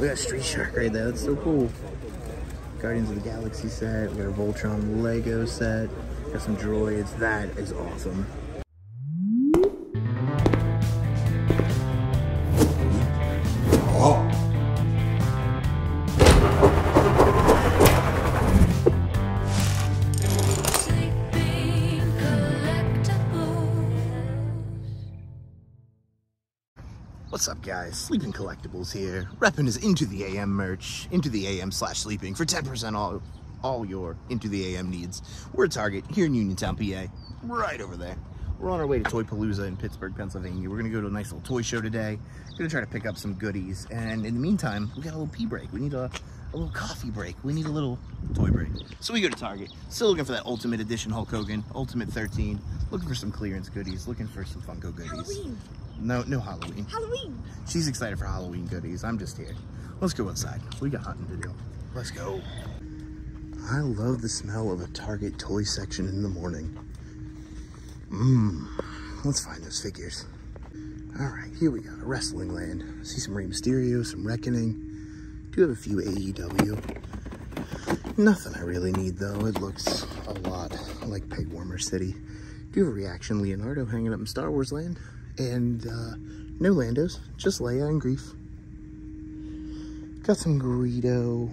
Look at that Street Shark right there. That's so cool. Guardians of the Galaxy set. We got a Voltron Lego set. Got some droids. That is awesome. What's up, guys? Sleeping Collectibles here, repping his Into the AM merch, Into the AM /sleeping for 10% off all your Into the AM needs. We're a Target here in Uniontown, PA, right over there. We're on our way to Toy-Palooza in Pittsburgh, Pennsylvania. We're gonna go to a nice little toy show today. Gonna try to pick up some goodies, and in the meantime, we got a little pee break. We need a little coffee break. We need a little toy break. So we go to Target, still looking for that Ultimate Edition Hulk Hogan, Ultimate 13, looking for some clearance goodies, looking for some Funko goodies. Halloween. No Halloween. Halloween. She's excited for Halloween goodies. I'm just here. Let's go outside. We got hunting to do. Let's go. I love the smell of a Target toy section in the morning. Let's find those figures. All right, here we go. Wrestling land. I see some Rey Mysterio, some Reckoning. Do have a few AEW. Nothing I really need though. It looks a lot like Pegwarmer City. Do have a Reaction Leonardo hanging up in Star Wars land. And no Landos, just Leia and Grief. Got some Greedo.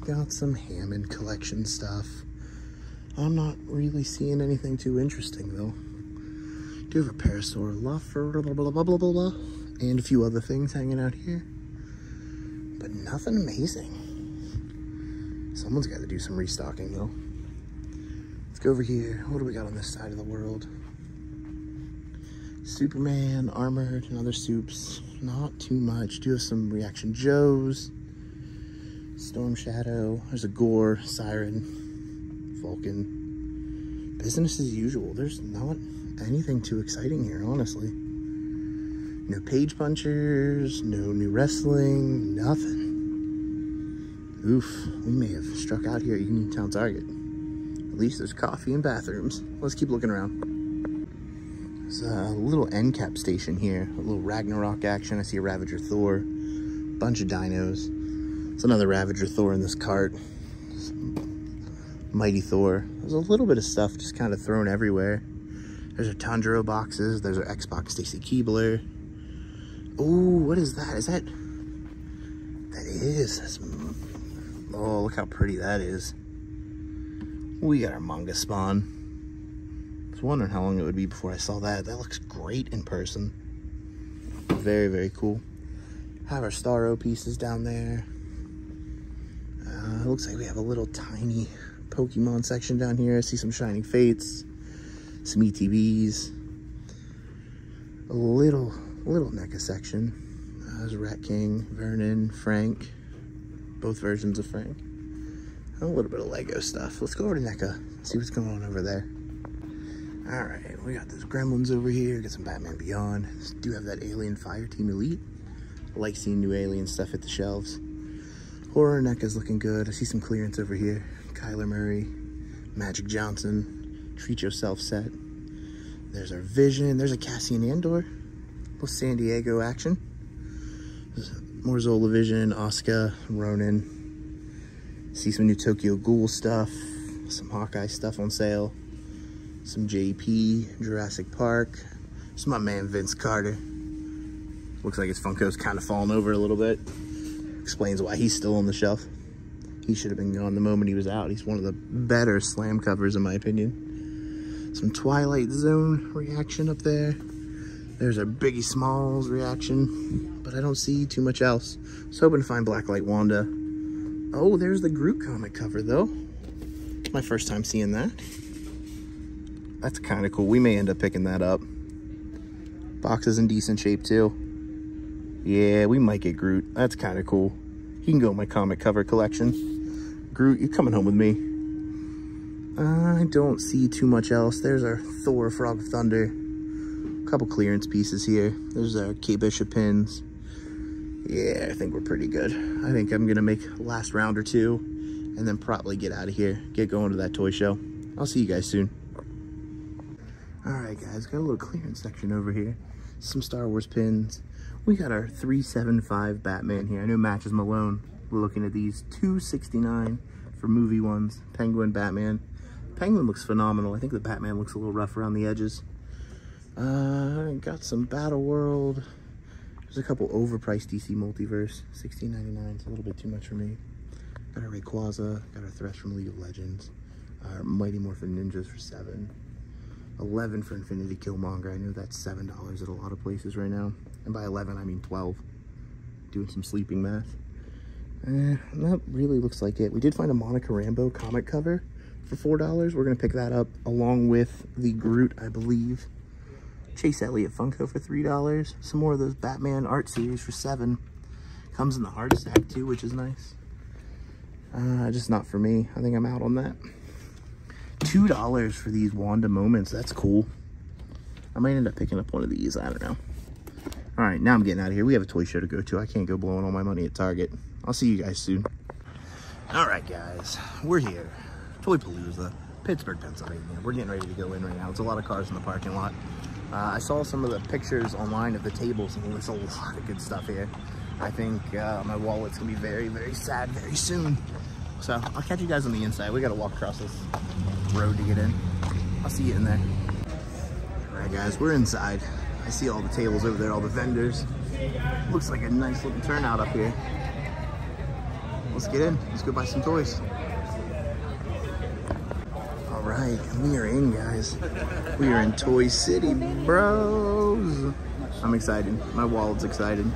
Got some Hammond collection stuff. I'm not really seeing anything too interesting though. Do have a Parasaur Luffer, blah blah blah, and a few other things hanging out here, but nothing amazing. Someone's got to do some restocking though. Let's go over here. What do we got on this side of the world? Superman, Armored, and other soups. Not too much. Do have some Reaction Joes. Storm Shadow. There's a Gore, Siren, Vulcan. Business as usual. There's not anything too exciting here, honestly. No Page Punchers, no new wrestling, nothing. Oof, we may have struck out here at Uniontown Target. At least there's coffee and bathrooms. Let's keep looking around. There's a little end cap station here, a little Ragnarok action. I see a Ravager Thor, bunch of dinos. It's another Ravager Thor in this cart. Some Mighty Thor. There's a little bit of stuff just kind of thrown everywhere. There's our Tanjiro boxes. There's our Xbox Stacy Keebler. Ooh, what is that? Is that... That is... That's, oh, look how pretty that is. We got our Mongoose spawn. Wondering how long it would be before I saw that. That looks great in person. Very, very cool. Have our Starro pieces down there. It looks like we have a little tiny Pokemon section down here. I see some Shining Fates, some ETBs, a little NECA section. There's Rat King, Vernon, Frank, both versions of Frank. And a little bit of Lego stuff. Let's go over to NECA, see what's going on over there. All right, we got those Gremlins over here. Got some Batman Beyond. Do have that Alien Fire Team Elite. I like seeing new Alien stuff at the shelves. Horror NECA is looking good. I see some clearance over here. Kyler Murray, Magic Johnson, Treat Yourself set. There's our Vision. There's a Cassian Andor. Plus San Diego action. More Zola Vision, Asuka, Ronin. See some new Tokyo Ghoul stuff. Some Hawkeye stuff on sale. Some JP, Jurassic Park. It's my man Vince Carter. Looks like his Funko's kind of fallen over a little bit. Explains why he's still on the shelf. He should have been gone the moment he was out. He's one of the better slam covers in my opinion. Some Twilight Zone reaction up there. There's a Biggie Smalls reaction, but I don't see too much else. I was hoping to find Blacklight Wanda. Oh, there's the Groot comic cover though. It's my first time seeing that. That's kind of cool. We may end up picking that up. Box is in decent shape too. Yeah, we might get Groot. That's kind of cool. He can go in my comic cover collection. Groot, you're coming home with me. I don't see too much else. There's our Thor, Frog of Thunder. A couple clearance pieces here. There's our K-Bishop pins. Yeah, I think we're pretty good. I think I'm going to make a last round or two and then probably get out of here. Get going to that toy show. I'll see you guys soon. All right, guys, got a little clearance section over here. Some Star Wars pins. We got our 375 Batman here. I know matches Malone. We're looking at these $269 for movie ones. Penguin, Batman. Penguin looks phenomenal. I think the Batman looks a little rough around the edges. Got some Battle World. There's a couple overpriced DC Multiverse. $16.99. It's a little bit too much for me. Got our Rayquaza. Got our Thresh from League of Legends. Our Mighty Morphin Ninjas for $7. $11 for Infinity Killmonger. I know that's $7 at a lot of places right now. And by 11, I mean 12. Doing some sleeping math. That really looks like it. We did find a Monica Rambeau comic cover for $4. We're going to pick that up along with the Groot, I believe. Chase Elliott Funko for $3. Some more of those Batman art series for $7. Comes in the hard stack too, which is nice. Just not for me. I think I'm out on that. $2 for these Wanda moments. That's cool. I might end up picking up one of these. I don't know. All right, now I'm getting out of here. We have a toy show to go to. I can't go blowing all my money at Target. I'll see you guys soon. All right, guys. We're here. Toy-Palooza, Pittsburgh, Pennsylvania. We're getting ready to go in right now. It's a lot of cars in the parking lot. I saw some of the pictures online of the tables, and there's a lot of good stuff here. I think my wallet's going to be very, very sad very soon. So I'll catch you guys on the inside. We got to walk across this road to get in. I'll see you in there. All right, guys, we're inside. I see all the tables over there, all the vendors. Looks like a nice little turnout up here. Let's get in. Let's go buy some toys. All right, we are in, guys. We are in Toy City, bros. I'm excited. My wallet's excited.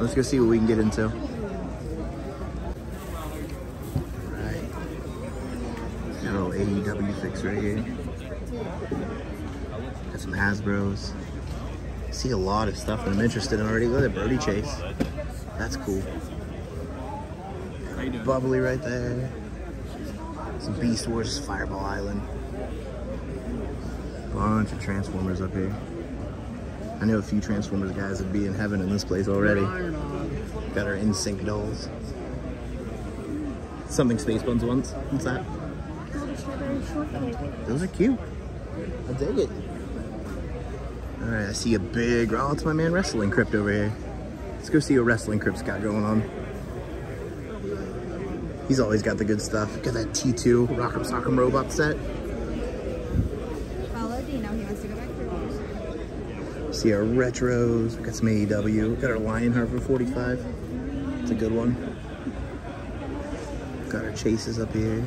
Let's go see what we can get into. Got a little AEW fix right here. Got some Hasbros. See a lot of stuff that I'm interested in already. Look at Brody Chase. That's cool. Bubbly right there. Some Beast Wars, Fireball Island. Bunch of Transformers up here. I know a few Transformers guys would be in heaven in this place already. Got our NSYNC dolls. Something Space Buns wants. What's that? Those are cute. I dig it. All right, I see a big... Oh, it's my man Wrestling Crypt over here. Let's go see what Wrestling Crypt's got going on. He's always got the good stuff. Got that T2 Rock'em Sock'em Robot set. See our retros. We got some AEW. We got our Lionheart for 45. It's a good one. Got our Chases up here.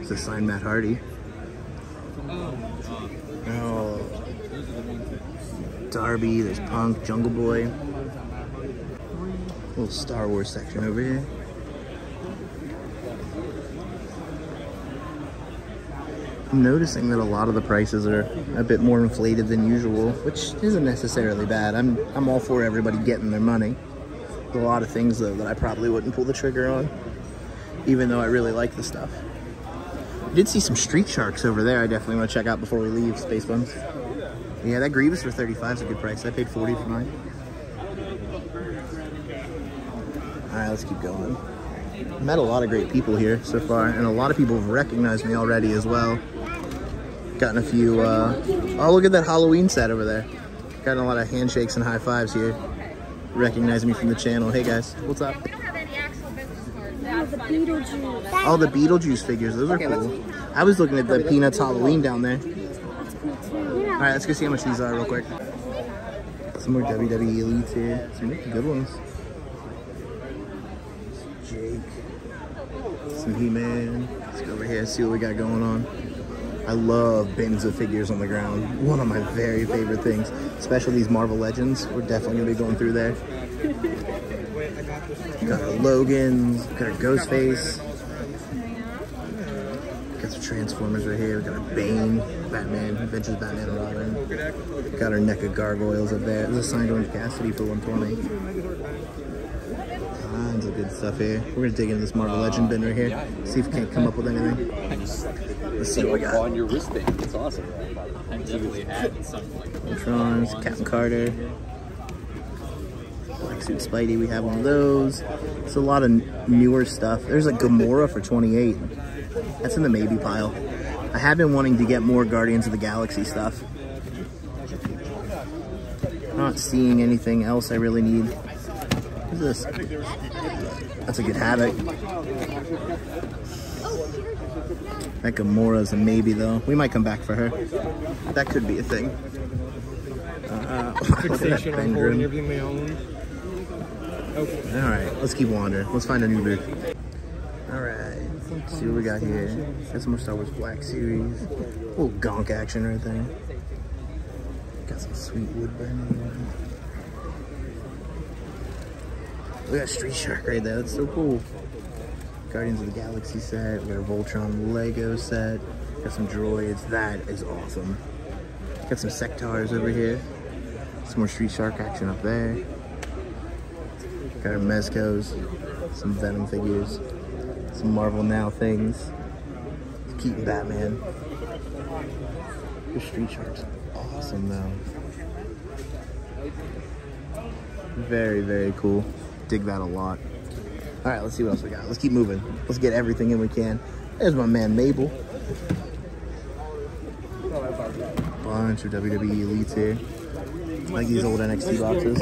It's a signed Matt Hardy. Oh, Darby, there's Punk, Jungle Boy. Little Star Wars section over here. I'm noticing that a lot of the prices are a bit more inflated than usual, which isn't necessarily bad. I'm all for everybody getting their money. There's a lot of things though that I probably wouldn't pull the trigger on, even though I really like the stuff. I did see some Street Sharks over there. I definitely want to check out before we leave, Space Buns. Yeah, that Grievous for 35 is a good price. I paid 40 for mine. All right, let's keep going. Met a lot of great people here so far, and a lot of people have recognized me already as well. Gotten a few, oh, look at that Halloween set over there. Gotten a lot of handshakes and high fives here. Recognize me from the channel. Hey, guys, what's up? All the Beetlejuice figures, those are cool. I was looking at the Peanuts Halloween down there. All right, let's go see how much these are real quick. Some more WWE Elites here. Some really good ones. Jake. Some He-Man. Let's go over here and see what we got going on. I love bins of figures on the ground. One of my very favorite things, especially these Marvel Legends. We're definitely going to be going through there. Got our Logans, got our Ghostface, got some Transformers right here, we got our Bane, Batman, Adventures of Batman and Robin, got our NECA gargoyles up there. There's a signed Orange Cassidy for 120. Tons of good stuff here. We're gonna dig into this Marvel Legend bin right here, see if we can't come up with anything. Let's see what we got. On your wristband, it's awesome. I'm definitely adding something like Ultrons, Captain Carter. Blacksuit Spidey, we have one of those. It's a lot of newer stuff. There's a Gamora for 28. That's in the maybe pile. I have been wanting to get more Guardians of the Galaxy stuff. All not seeing anything else I really need. What is this? That's a good habit. That Gamora's a maybe, though. We might come back for her. That could be a thing. Fixation on holding everything they own. Okay. Alright, let's keep wandering. Let's find a new booth. Alright, let's see what we got here. Got some more Star Wars Black Series. A little gonk action right there. Got some sweet wood burning. Look at Street Shark right there. That's so cool. Guardians of the Galaxy set. We got a Voltron Lego set. Got some droids. That is awesome. Got some Sectars over here. Some more Street Shark action up there. Got our Mezcos. Some Venom figures. Some Marvel Now things. It's Keaton Batman. The Street Shark's awesome though. Very, very cool. Dig that a lot. All right, let's see what else we got. Let's keep moving. Let's get everything in we can. There's my man, Mabel. Bunch of WWE elites here. Like these old NXT boxes.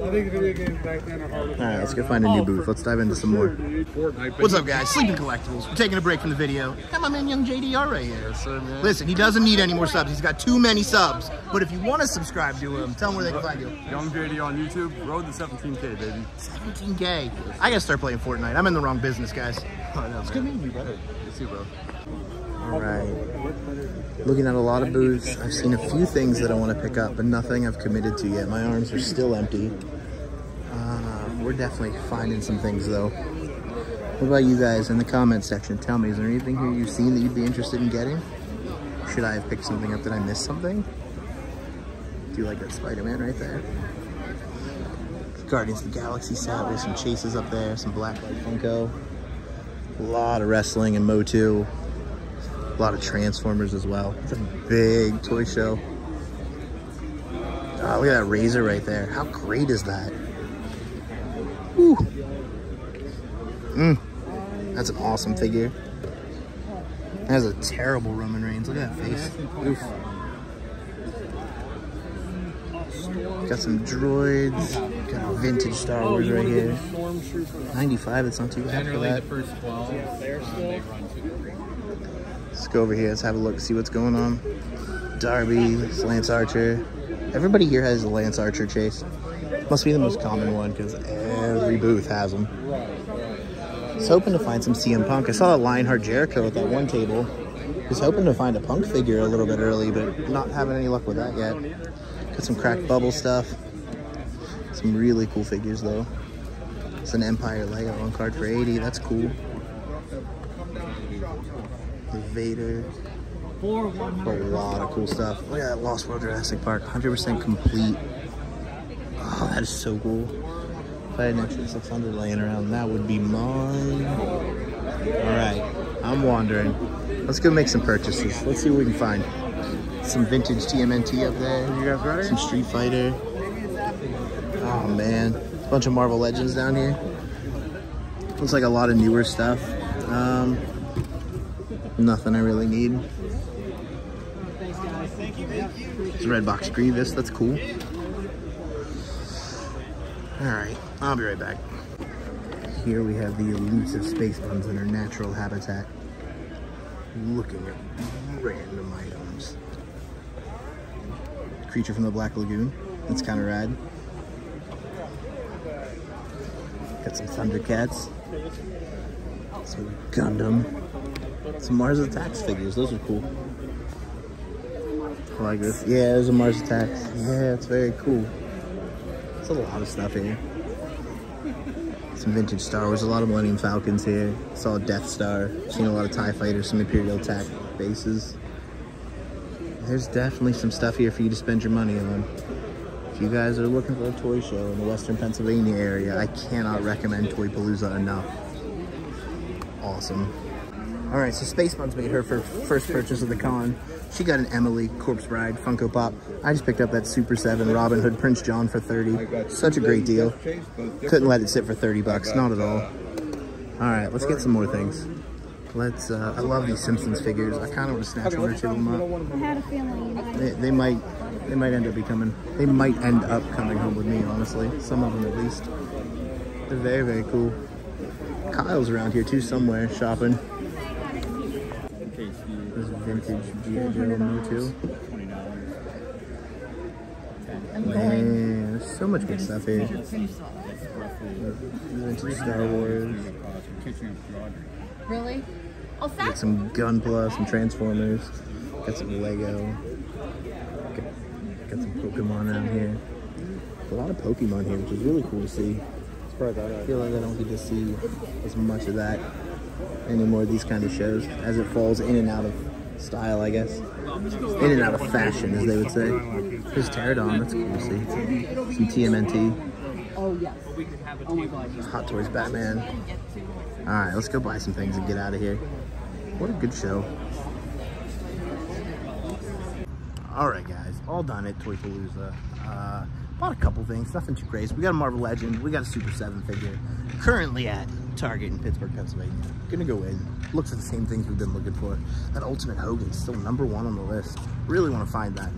All right, let's go find a new booth. Let's dive into some more. What's up, guys? Sleeping Collectibles. We're taking a break from the video. Got my man, Young JDR right here. Listen, he doesn't need any more subs. He's got too many subs. But if you want to subscribe to him, tell him where they can find you. Young JD on YouTube. Road to 17K, baby. 17K. I gotta start playing Fortnite. I'm in the wrong business, guys. Oh, no, it's gonna be better. You too, bro. All right. Looking at a lot of booths. I've seen a few things that I want to pick up, but nothing I've committed to yet. My arms are still empty. We're definitely finding some things, though. What about you guys in the comments section? Tell me, is there anything here you've seen that you'd be interested in getting? Should I have picked something up? Did I miss something? Do you like that Spider-Man right there? Guardians of the Galaxy set. There's some chases up there, some Black Light Funko. A lot of wrestling and MOTU. A lot of Transformers as well. It's a big toy show. Oh, look at that Razor right there. How great is that? Woo. That's an awesome figure. That has a terrible Roman Reigns. Look at that face. Oof. Got some droids. Got a vintage Star Wars right here. 95, that's not too bad for that. Let's go over here. Let's have a look, see what's going on. Darby, Lance Archer. Everybody here has a Lance Archer chase. Must be the most common one because every booth has them. I was hoping to find some CM Punk. I saw a Lionheart Jericho at that one table. I was hoping to find a Punk figure a little bit early, but not having any luck with that yet. Got some Crack Bubble stuff. Some really cool figures though. It's an Empire Lego on card for 80. That's cool. Vader. A lot of cool stuff. Look at that Lost World Jurassic Park. 100% complete. Oh, that is so cool. If I had an extra 600 laying around, that would be mine. Alright, I'm wandering. Let's go make some purchases. Let's see what we can find. Some vintage TMNT up there. Some Street Fighter. Oh man. A bunch of Marvel Legends down here. Looks like a lot of newer stuff. Nothing I really need. It's a red box Grievous. That's cool. All right, I'll be right back. Here we have the elusive Space Buns in their natural habitat. Looking at random items. Creature from the Black Lagoon. That's kind of rad. Got some Thundercats. Some Gundam. Some Mars Attacks figures, those are cool. I like this. Yeah, there's a Mars Attacks. Yeah, it's very cool. There's a lot of stuff here. Some vintage Star Wars, a lot of Millennium Falcons here. Saw a Death Star, seen a lot of TIE Fighters, some Imperial Attack bases. There's definitely some stuff here for you to spend your money on. If you guys are looking for a toy show in the Western Pennsylvania area, I cannot recommend Toy-Palooza enough. Awesome. All right, so Space Buns made her first purchase of the con. She got an Emily, Corpse Bride, Funko Pop. I just picked up that Super 7 Robin Hood Prince John for 30. Such a great deal. Couldn't let it sit for $30, not at all. All right, let's get some more things. Let's, I love these Simpsons figures. I kind of want to snatch one or two of them up. I had a feeling they might end up coming home with me, honestly. Some of them at least. They're very, very cool. Kyle's around here too somewhere shopping. This vintage G.I. Joe Mewtwo. Man, there's so much good stuff here. Vintage Star Wars. Really? Got some Gunpla, some Transformers. Got some Lego. Got some Pokemon out here. A lot of Pokemon here, which is really cool to see. I feel like I don't get to see as much of that anymore, these kind of shows, as it falls in and out of style, I guess. In and out of fashion, as they would say. There's Pterodon, that's cool to see. Some TMNT. Oh, yes. Oh my God. Hot Toys Batman. Alright, let's go buy some things and get out of here. What a good show. Alright, guys, all done at Toy-Palooza. Bought a couple things, nothing too crazy. We got a Marvel Legend, we got a Super 7 figure. Currently at Target in Pittsburgh, Pennsylvania. Gonna go in, look for the same things we've been looking for. That Ultimate Hogan's still #1 on the list. Really wanna find that.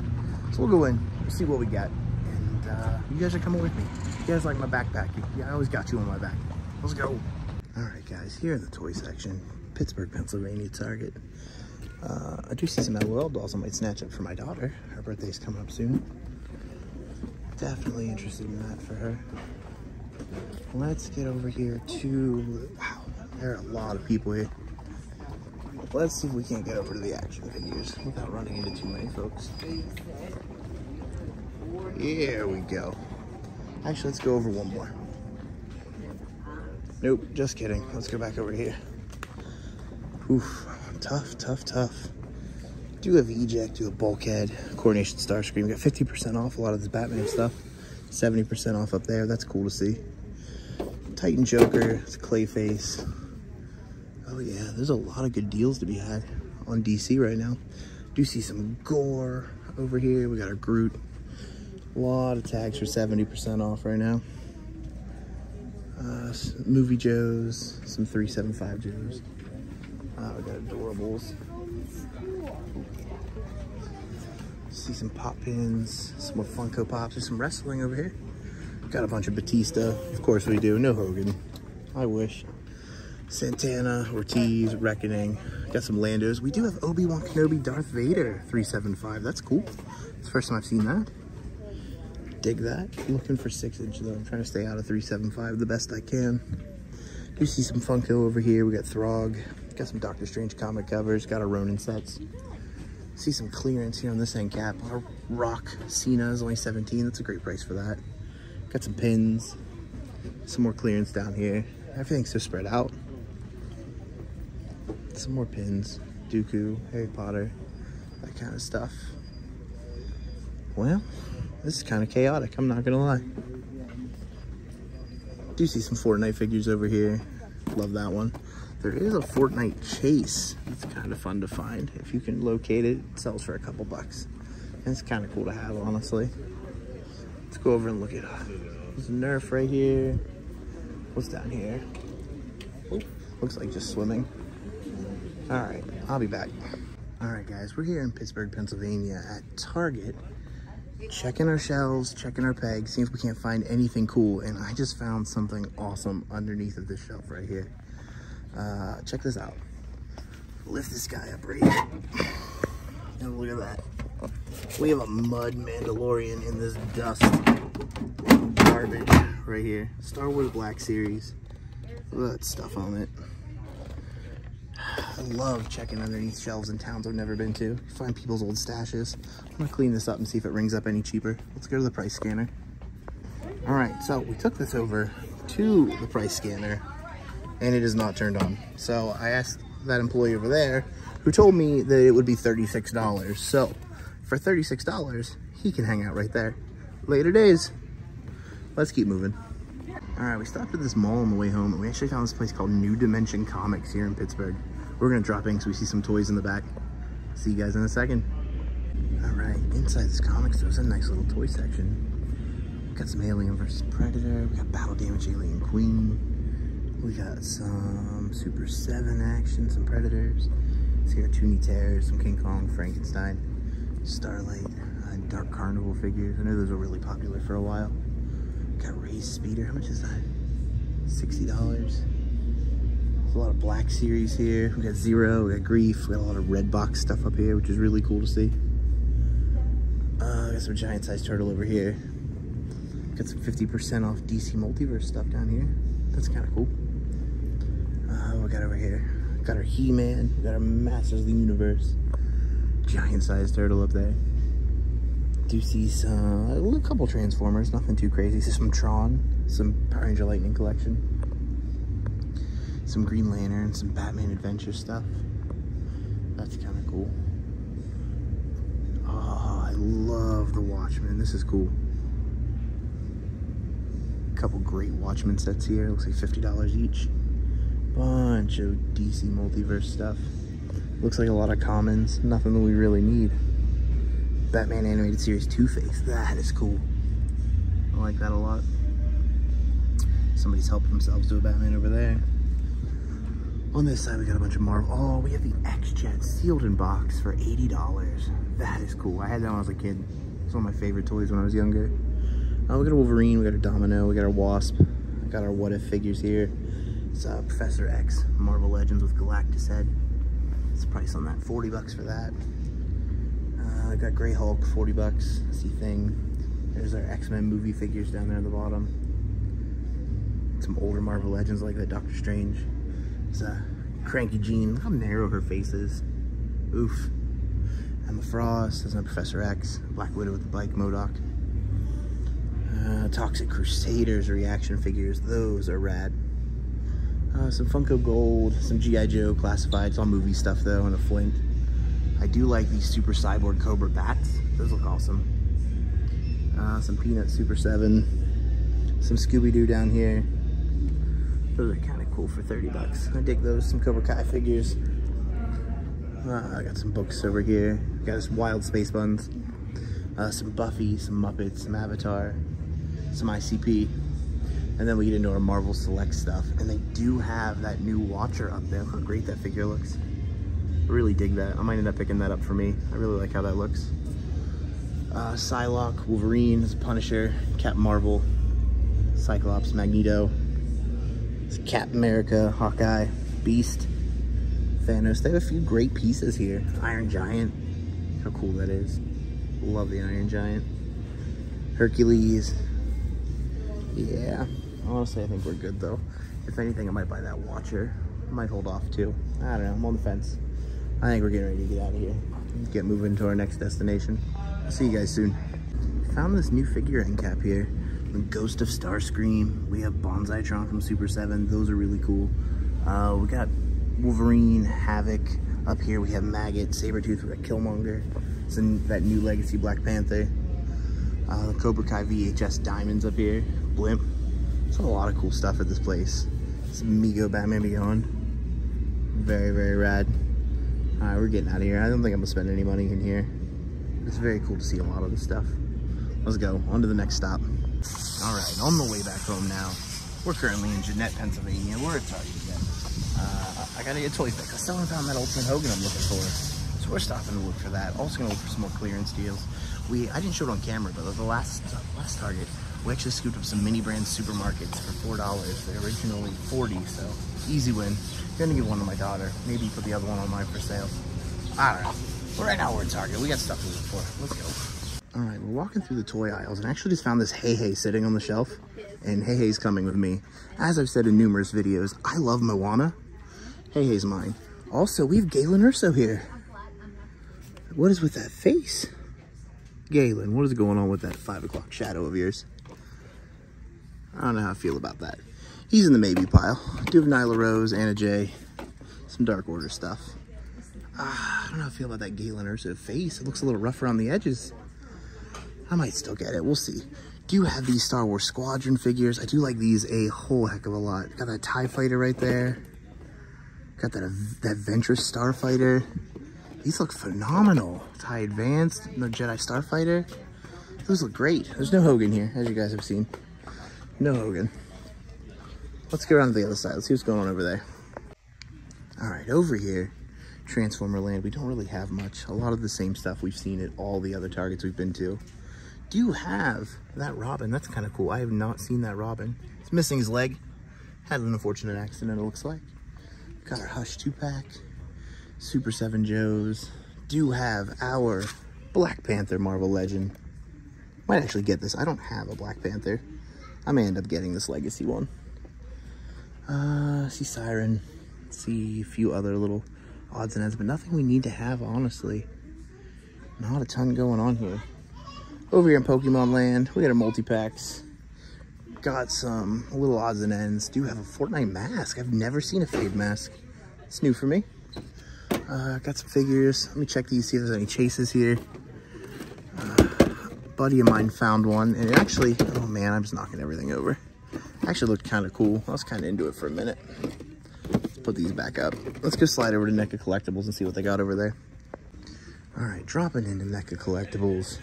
So we'll go in, we'll see what we got. And you guys are coming with me. You guys like my backpack. Yeah, I always got you on my back. Let's go. All right, guys, here in the toy section, Pittsburgh, Pennsylvania, Target. I do see some LOL dolls I might snatch up for my daughter. Her birthday's coming up soon. Definitely interested in that for her. Let's get over here to, wow, there are a lot of people here. Let's see if we can't get over to the action figures without running into too many folks. Here we go. Actually, let's go over one more. Nope, just kidding. Let's go back over here. Oof, tough, tough, tough. Do have Eject, do a Bulkhead, Coronation Starscream. Got 50% off a lot of this Batman stuff. 70% off up there. That's cool to see. Titan Joker, it's Clayface. Oh yeah, there's a lot of good deals to be had on DC right now. Do see some Gore over here. We got our Groot. A lot of tags for 70% off right now. Movie Joes, some 375 Joes. We got Adorables. See some pop pins, some more Funko Pops. There's some wrestling over here. Got a bunch of Batista. Of course we do. No Hogan. I wish. Santana, Ortiz, Reckoning. Got some Landos. We do have Obi-Wan Kenobi Darth Vader 375. That's cool. It's the first time I've seen that. Dig that. Looking for 6-inch though. I'm trying to stay out of 375 the best I can. Do see some Funko over here. We got Throg. Got some Doctor Strange comic covers. Got our Ronin sets. See some clearance here on this end cap. Our Rock Cena is only 17. That's a great price for that. Got some pins. Some more clearance down here. Everything's so spread out. Some more pins. Dooku, Harry Potter, that kind of stuff. Well, this is kind of chaotic. I'm not going to lie. Do see some Fortnite figures over here. Love that one. There is a Fortnite chase. It's kind of fun to find. If you can locate it, it sells for a couple bucks. And it's kind of cool to have, honestly. Let's go over and look at it. There's a Nerf right here. What's down here? Looks like just swimming. All right, I'll be back. All right, guys, we're here in Pittsburgh, Pennsylvania at Target. Checking our shelves, checking our pegs, seeing if we can't find anything cool. And I just found something awesome underneath of this shelf right here. Check this out. Lift this guy up right here. And look at that. We have a Mud Mandalorian in this dust. Garbage right here. Star Wars Black Series. Look at that stuff on it. I love checking underneath shelves in towns I've never been to. Find people's old stashes. I'm gonna clean this up and see if it rings up any cheaper. Let's go to the price scanner. Alright, so we took this over to the price scanner. And it is not turned on. So I asked that employee over there who told me that it would be $36. So for $36, he can hang out right there. Later days. Let's keep moving. All right, we stopped at this mall on the way home and we actually found this place called New Dimension Comics here in Pittsburgh. We're gonna drop in because we see some toys in the back. See you guys in a second. All right, inside this comic store is a nice little toy section. We've got some Alien vs. Predator. We got Battle Damage Alien Queen. We got some Super 7 action, some Predators. See our Toonie Terrors, some King Kong, Frankenstein, Starlight, Dark Carnival figures. I know those were really popular for a while. Got Ray's Speeder. How much is that? $60. There's a lot of Black Series here. We got Zero, we got Grief, we got a lot of red box stuff up here, which is really cool to see. We got some giant sized turtle over here. Got some 50% off DC Multiverse stuff down here. That's kind of cool. We got over here, got our He-Man, got our Masters of the Universe, giant sized turtle up there. Do see some, a couple Transformers, nothing too crazy. See some Tron, some Power Ranger Lightning Collection, some Green Lantern, some Batman Adventure stuff. That's kind of cool. Oh, I love the Watchmen. This is cool. Couple great Watchmen sets here. Looks like $50 each. Bunch of DC Multiverse stuff. Looks like a lot of commons. Nothing that we really need. Batman Animated Series Two-Face. That is cool. I like that a lot. Somebody's helping themselves to a Batman over there. On this side, we got a bunch of Marvel. Oh, we have the X-Jet sealed in box for $80. That is cool. I had that when I was a kid. It's one of my favorite toys when I was younger. We got a Wolverine, we got a Domino, we got our Wasp, we got our What If figures here. It's Professor X, Marvel Legends with Galactus head. It's price on that, 40 bucks for that. I got Grey Hulk, 40 bucks, see thing. There's our X-Men movie figures down there at the bottom. Some older Marvel Legends like that Doctor Strange. It's Cranky Jean, look how narrow her face is. Oof. Emma Frost, there's no Professor X, Black Widow with the bike, MODOK. Toxic Crusaders reaction figures, those are rad. Some Funko Gold, some G.I. Joe classified, it's all movie stuff though, and a Flint. I do like these Super Cyborg Cobra Bats, those look awesome. Some Peanut Super 7, some Scooby-Doo down here. Those are kind of cool for 30 bucks. I dig those, some Cobra Kai figures. I got some books over here, got this Wild Space Buns. Some Buffy, some Muppets, some Avatar, some ICP, and then we get into our Marvel Select stuff. And they do have that new Watcher up there. How great that figure looks. I really dig that. I might end up picking that up for me. I really like how that looks. Psylocke, Wolverine, Punisher, Captain Marvel, Cyclops, Magneto, Captain America, Hawkeye, Beast, Thanos. They have a few great pieces here. Iron Giant, how cool that is. Love the Iron Giant. Hercules. Yeah. Honestly, I think we're good, though. If anything, I might buy that Watcher. I might hold off, too. I don't know. I'm on the fence. I think we're getting ready to get out of here. Get moving to our next destination. See you guys soon. Found this new figurine cap here. The Ghost of Starscream. We have Bonsaitron from Super 7. Those are really cool. We got Wolverine, Havoc. Up here, we have Maggot, Sabretooth, we got Killmonger. It's in that new Legacy Black Panther. Cobra Kai VHS Diamonds up here. Blimp. There's a lot of cool stuff at this place. Some Mego Batman Beyond. Very, very rad. Alright, we're getting out of here. I don't think I'm gonna spend any money in here. It's very cool to see a lot of this stuff. Let's go. On to the next stop. Alright, on the way back home now. We're currently in Gwinnett, Pennsylvania. We're at Target again. I gotta get toys back. I still haven't found that old Tim Hogan I'm looking for. So we're stopping to look for that. Also gonna look for some more clearance deals. I didn't show it on camera, but the last Target, we actually scooped up some mini brand supermarkets for $4. They're originally $40, so easy win. Gonna give one to my daughter. Maybe put the other one online for sale. I don't know. But right now we're at Target. We got stuff to look for. Let's go. All right, we're walking through the toy aisles and I actually just found this Hey-Hey sitting on the shelf. And Hey-Hey's coming with me. As I've said in numerous videos, I love Moana. Hey-Hey's mine. Also, we have Galen Erso here. What is with that face? Galen, what is going on with that 5 o'clock shadow of yours? I don't know how I feel about that. He's in the maybe pile. I do have Nyla Rose, Anna Jay, some Dark Order stuff. I don't know how I feel about that Galen Erso face. It looks a little rough around the edges. I might still get it, we'll see. Do have these Star Wars Squadron figures. I do like these a whole heck of a lot. Got that TIE Fighter right there. Got that Ventress Starfighter. These look phenomenal. TIE Advanced, no Jedi Starfighter. Those look great. There's no Hogan here, as you guys have seen. No Hogan. Let's go around to the other side. Let's see what's going on over there. All right, over here, Transformer Land, we don't really have much. A lot of the same stuff we've seen at all the other Targets we've been to. Do you have that Robin? That's kind of cool. I have not seen that Robin. It's missing his leg. Had an unfortunate accident, it looks like. Got our Hush 2-pack, Super 7 Joes. Do have our Black Panther Marvel Legend. Might actually get this. I don't have a Black Panther. I may end up getting this Legacy one. See Siren. See a few other little odds and ends, but nothing we need to have, honestly. Not a ton going on here. Over here in Pokemon Land, we got our multi-packs. Got some little odds and ends. Do have a Fortnite mask. I've never seen a Fade mask. It's new for me. Got some figures. Let me check these, see if there's any chases here. A buddy of mine found one, and it actually, oh man, I'm just knocking everything over. It actually looked kind of cool. I was kind of into it for a minute. Put these back up. Let's go slide over to NECA Collectibles and see what they got over there. All right, dropping into NECA Collectibles.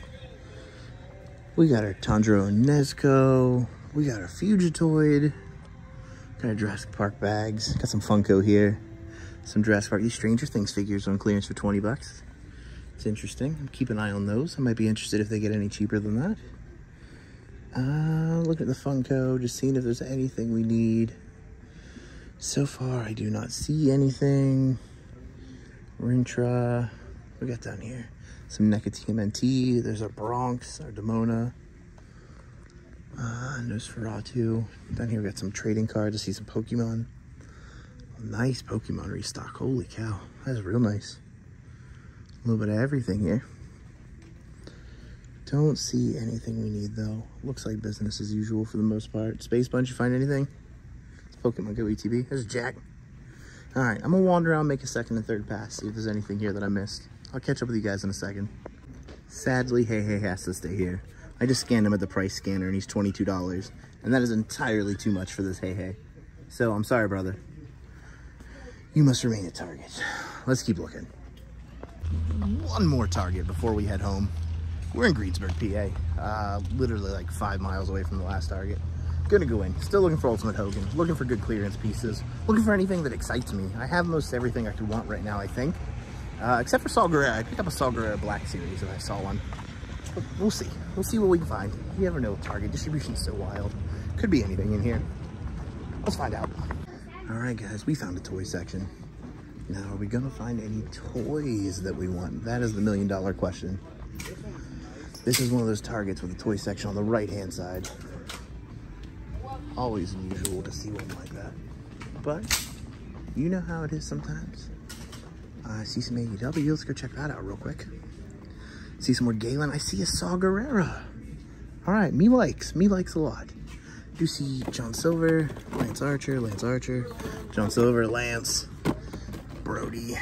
We got our Tanjiro and Nezuko. We got our Fugitoid. Got our Jurassic Park bags. Got some Funko here. Some Jurassic Park. These Stranger Things figures on clearance for 20 bucks. It's interesting. Keep an eye on those. I might be interested if they get any cheaper than that. Looking at the Funko, just seeing if there's anything we need. So far, I do not see anything. Rintra, we got down here. Some NECA TMNT, there's our Bronx, our Demona, Nosferatu. Down here we got some trading cards, I see some Pokemon. Nice Pokemon restock, holy cow, that's real nice. A little bit of everything here. Don't see anything we need though. Looks like business as usual for the most part. Space Buns, you find anything? Pokemon Go ETB. There's Jack. All right, I'm gonna wander around, make a second and third pass, see if there's anything here that I missed. I'll catch up with you guys in a second. Sadly, Hey Hey has to stay here. I just scanned him at the price scanner and he's $22, and that is entirely too much for this Hey Hey. So I'm sorry, brother. You must remain at Target. Let's keep looking. One more Target before we head home. We're in Greensburg, PA, literally like 5 miles away from the last Target. Gonna go in, still looking for Ultimate Hogan, looking for good clearance pieces, looking for anything that excites me. I have most everything I could want right now, I think. Except for Saw Gerrera. I picked up a Saw Gerrera Black Series if I saw one. But we'll see. We'll see what we can find. You never know, Target distribution's so wild. Could be anything in here. Let's find out. All right, guys, we found a toy section. Now, are we gonna find any toys that we want? That is the million-dollar question. This is one of those Targets with a toy section on the right-hand side. Always unusual to see one like that, but you know how it is sometimes. I see some AEW. Let's go check that out real quick. See some more Galen. I see a Saw Gerrera. All right, me likes a lot. Do see John Silver, Lance Archer, John Silver, Lance, Brody.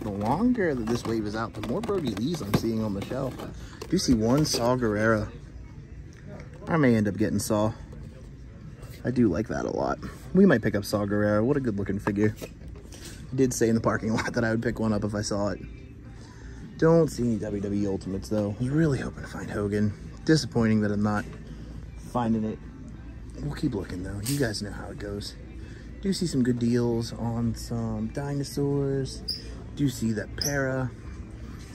The longer that this wave is out, the more Brody Lees I'm seeing on the shelf. Do see one Saw Gerrera. I may end up getting Saw. I do like that a lot. We might pick up Saw Gerrera. What a good looking figure. I did say in the parking lot that I would pick one up if I saw it. Don't see any WWE Ultimates though. I was really hoping to find Hogan. Disappointing that I'm not finding it. We'll keep looking though. You guys know how it goes. Do see some good deals on some dinosaurs. Do see that Para.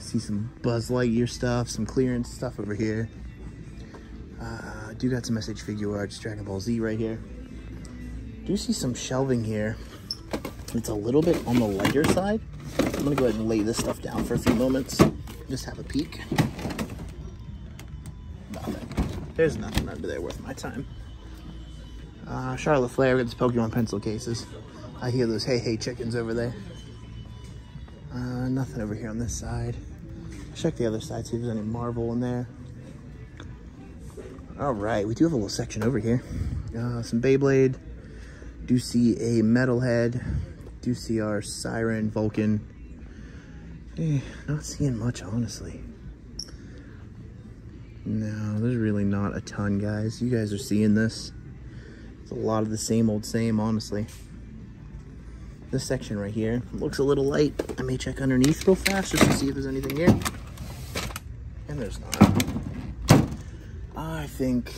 See some Buzz Lightyear stuff, some clearance stuff over here. Do got some SH figure arts, Dragon Ball Z right here. Do see some shelving here. It's a little bit on the lighter side. I'm gonna go ahead and lay this stuff down for a few moments. Just have a peek. Nothing. There's nothing under there worth my time. Charlotte Flair, we got these Pokemon pencil cases. I hear those Hey Hey chickens over there. Nothing over here on this side. Check the other side, see if there's any Marvel in there. All right, we do have a little section over here. Some Beyblade. Do see a Metalhead. Do see our Siren, Vulcan. Not seeing much, honestly. No, there's really not a ton, guys. You guys are seeing this. It's a lot of the same old same, honestly. This section right here looks a little light. I may check underneath real fast just to see if there's anything here. And there's not. I think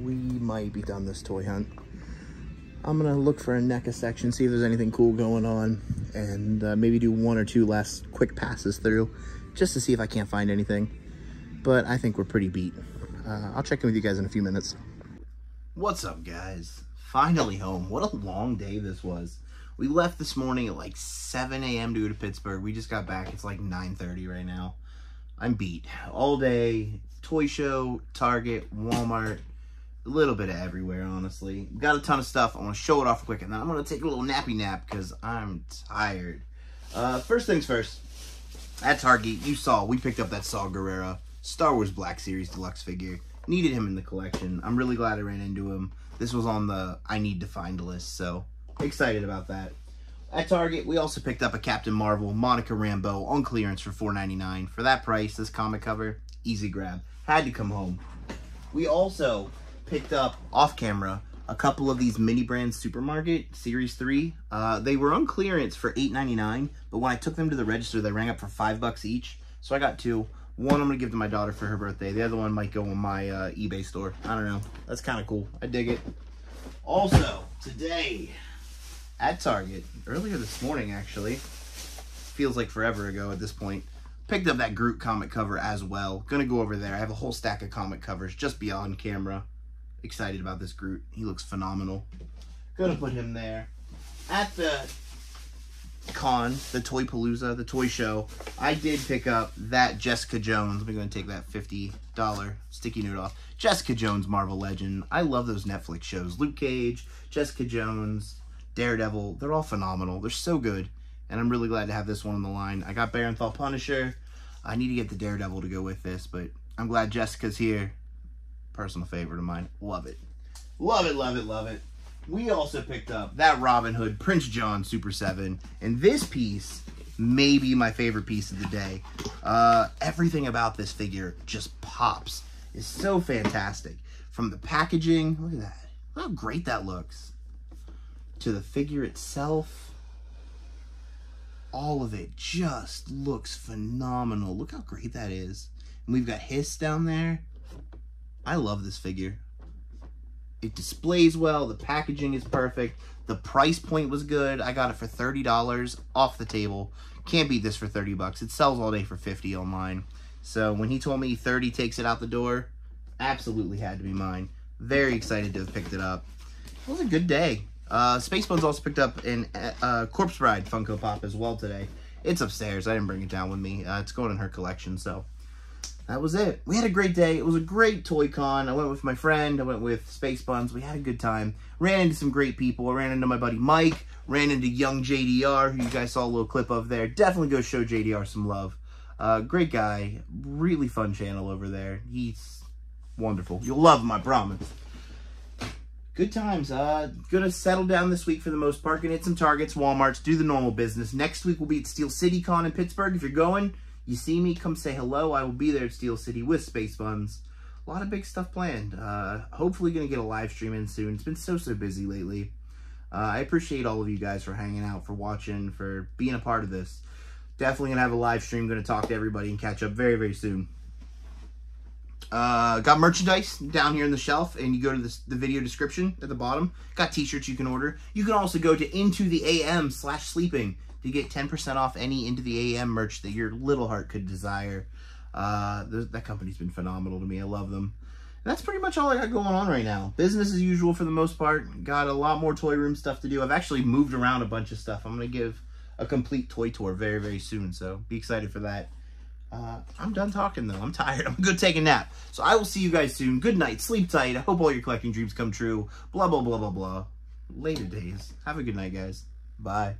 we might be done this toy hunt. I'm gonna look for a NECA section, see if there's anything cool going on, and maybe do one or two last quick passes through just to see if I can't find anything. But I think we're pretty beat. I'll check in with you guys in a few minutes. What's up, guys? Finally home. What a long day this was. We left this morning at like 7 a.m. due to Pittsburgh. We just got back. It's like 9:30 right now. I'm beat. All day, toy show, Target, Walmart, a little bit of everywhere, honestly. Got a ton of stuff. I want to show it off quick, and then I'm going to take a little nappy nap because I'm tired. First things first, at Target, you saw, we picked up that Saw Gerrera Star Wars Black Series Deluxe figure. Needed him in the collection. I'm really glad I ran into him. This was on the I need to find list, so excited about that. At Target, we also picked up a Captain Marvel Monica Rambeau on clearance for $4.99. For that price, this comic cover, easy grab. Had to come home. We also picked up, off-camera, a couple of these Mini Brand Supermarket Series 3. They were on clearance for $8.99, but when I took them to the register, they rang up for $5 each. So I got two. One I'm going to give to my daughter for her birthday. The other one might go on my eBay store. I don't know. That's kind of cool. I dig it. Also, today at Target, earlier this morning actually, feels like forever ago at this point, picked up that Groot comic cover as well. Gonna go over there. I have a whole stack of comic covers just beyond camera. Excited about this Groot. He looks phenomenal. Gonna put him there. At the con, the Toy-Palooza, the toy show, I did pick up that Jessica Jones. Let me go and take that $50 sticky note off. Jessica Jones, Marvel Legend. I love those Netflix shows. Luke Cage, Jessica Jones, Daredevil, they're all phenomenal. They're so good, and I'm really glad to have this one on the line. I got Barenthal Punisher. I need to get the Daredevil to go with this, but I'm glad Jessica's here. Personal favorite of mine. Love it. Love it, love it, love it. We also picked up that Robin Hood Prince John Super 7, and this piece may be my favorite piece of the day. Everything about this figure just pops. It's so fantastic. From the packaging, look at that. Look how great that looks. To the figure itself, all of it just looks phenomenal. Look how great that is. And we've got Hiss down there. I love this figure. It displays well. The packaging is perfect. The price point was good. I got it for $30 off the table. Can't beat this for 30 bucks. It sells all day for 50 online. So when he told me 30 takes it out the door, absolutely had to be mine. Very excited to have picked it up. It was a good day. Space Buns also picked up an Corpse Bride Funko Pop as well today. It's upstairs. I didn't bring it down with me. It's going in her collection, so that was it. We had a great day. It was a great toy con. I went with my friend. I went with Space Buns. We had a good time. Ran into some great people. I ran into my buddy Mike. Ran into young JDR, who you guys saw a little clip of there. Definitely go show JDR some love. Great guy. Really fun channel over there. He's wonderful. You'll love him, I promise. Good times. Gonna settle down this week for the most part. Gonna hit some Targets, Walmarts, do the normal business. Next week we'll be at Steel City Con in Pittsburgh. If you're going, you see me, come say hello. I will be there at Steel City with Space Buns. A lot of big stuff planned. Hopefully gonna get a live stream in soon. It's been so busy lately. I appreciate all of you guys for hanging out, for watching, for being a part of this. Definitely gonna have a live stream. Gonna talk to everybody and catch up very soon. Got merchandise down here on the shelf, and you go to the video description at the bottom. Got t-shirts you can order. You can also go to IntoTheAM/sleeping to get 10% off any Into the AM merch that your little heart could desire. That company's been phenomenal to me. I love them. And that's pretty much all I got going on right now. Business as usual for the most part. Got a lot more toy room stuff to do. I've actually moved around a bunch of stuff. I'm going to give a complete toy tour very soon, so be excited for that. I'm done talking, though. I'm tired. I'm going to go take a nap. So I will see you guys soon. Good night. Sleep tight. I hope all your collecting dreams come true. Blah, blah, blah, blah, blah. Later days. Have a good night, guys. Bye.